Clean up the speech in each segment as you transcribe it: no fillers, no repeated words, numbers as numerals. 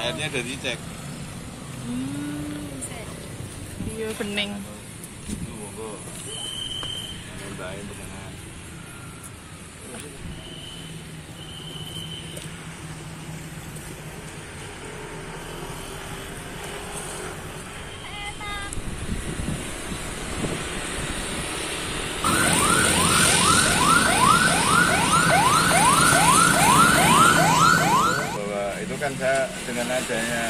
airnya udah dicek. Iya bening. Dengan adanya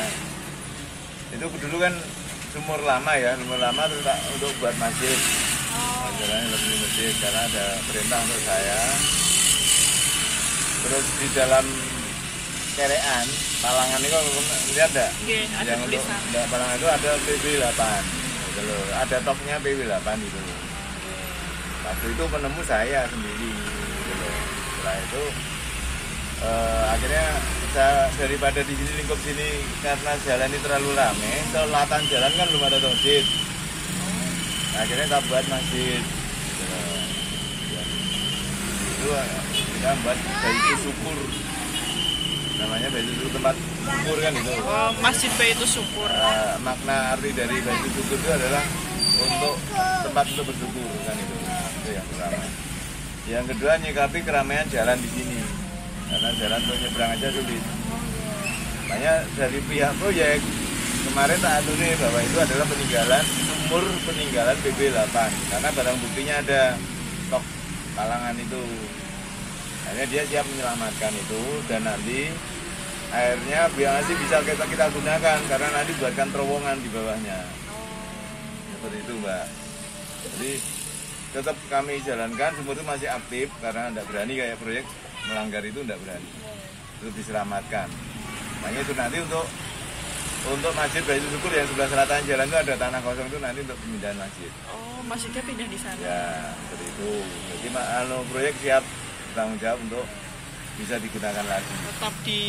itu dulu kan sumur lama ya, sumur lama untuk buat masjid. Jalan lebih masjid karena ada perintah untuk saya. Terus di dalam kerean palangan itu lihat enggak? Nggih, ada tulisan. Di palangan itu ada PB8. Gitu loh. Ada toknya PB8 gitu loh. Waktu itu penemu saya sendiri gitu loh. Setelah itu akhirnya daripada di sini lingkup sini karena jalan ini terlalu ramai, selatan jalan kan belum ada masjid. Akhirnya kita buat masjid. Itu kita buat Baitus Syukur. Namanya Baitus Syukur, tempat syukur kan itu. Masjid Baitus Syukur. Makna arti dari Baitus Syukur itu adalah untuk tempat untuk bersyukur kan itu. Itu yang pertama. Yang kedua, nyikapi keramaian jalan di sini. Karena jalan untuk nyebrang aja sulit. Makanya dari pihak proyek kemarin tak atur nih bahwa itu adalah peninggalan sumur, peninggalan BB8 karena barang buktinya ada stok kalangan itu. Hanya dia siap menyelamatkan itu dan nanti airnya biar masih bisa kita gunakan karena nanti buatkan terowongan di bawahnya. Seperti itu, Mbak. Jadi tetap kami jalankan, sumur itu masih aktif karena tidak berani kayak proyek melanggar itu tidak berani. Terus diselamatkan. Makanya itu nanti untuk masjid Baitus Syukur yang sebelah selatan jalan itu ada tanah kosong itu nanti untuk pemindahan masjid. Oh, masjidnya pindah di sana. Ya, seperti itu. Jadi proyek siap tanggung jawab untuk bisa digunakan lagi. Tetap di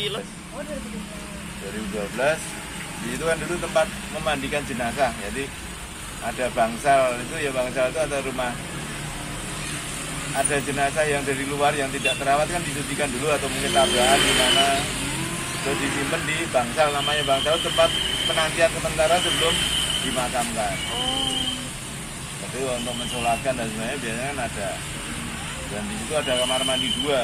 2012 itu kan dulu tempat memandikan jenazah. Jadi ada bangsal itu ya, bangsal itu ada rumah. Ada jenazah yang dari luar yang tidak terawat kan disuntikan dulu atau mungkin tabrakan di mana. Terus disimpan di bangsal, namanya bangsal tempat penantian sementara sebelum dimakamkan. Tapi untuk mensolatkan dan sebagainya biasanya kan ada. Dan di situ ada kamar mandi dua.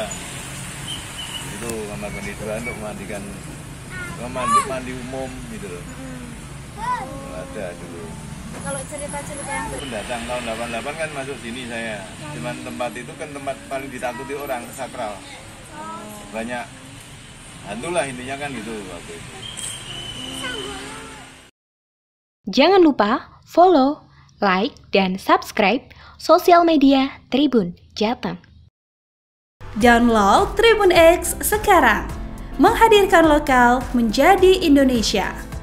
Itu kamar mandi dua untuk memandikan, mandi umum gitu loh. Ada dulu. Kalau cerita-cerita yang pendatang tahun 88 kan masuk sini saya. Cuman tempat itu kan tempat paling ditakuti orang, sakral. Banyak hantu lah intinya kan gitu waktu itu. Jangan lupa follow, like, dan subscribe sosial media Tribun Jateng. Download Tribun X sekarang. Menghadirkan lokal menjadi Indonesia.